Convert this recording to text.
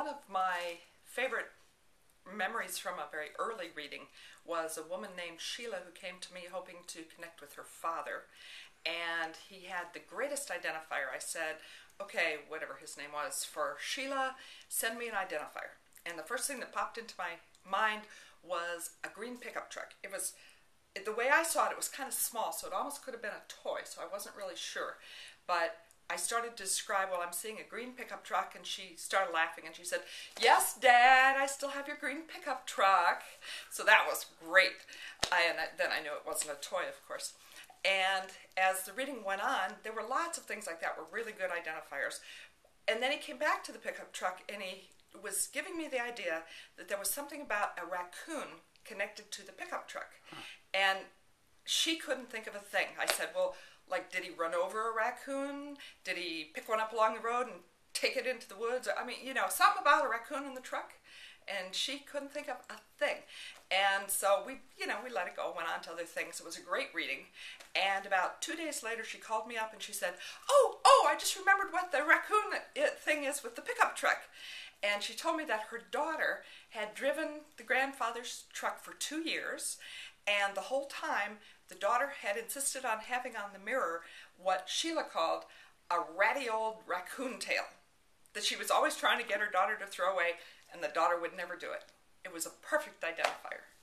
One of my favorite memories from a very early reading was a woman named Sheila who came to me hoping to connect with her father, and he had the greatest identifier. I said, okay, whatever his name was, for Sheila, send me an identifier. And the first thing that popped into my mind was a green pickup truck. It was, the way I saw it, it was kind of small, so it almost could have been a toy, so I wasn't really sure. But I started to describe, well, I'm seeing a green pickup truck, and she started laughing, and she said, yes, Dad, I still have your green pickup truck. So that was great. And then I knew it wasn't a toy, of course. And as the reading went on, there were lots of things like that were really good identifiers. And then he came back to the pickup truck, and he was giving me the idea that there was something about a raccoon connected to the pickup truck. And she couldn't think of a thing. I said, well, like, did he run over a raccoon? Did he pick one up along the road and take it into the woods? I mean, you know, something about a raccoon in the truck. And she couldn't think of a thing. And so we, you know, we let it go, went on to other things. It was a great reading. And about 2 days later, she called me up and she said, oh, I just remembered what the raccoon thing is with the pickup truck. And she told me that her daughter had driven the grandfather's truck for 2 years, and the whole time the daughter had insisted on having on the mirror what Sheila called a ratty old raccoon tail that she was always trying to get her daughter to throw away, and the daughter would never do it. It was a perfect identifier.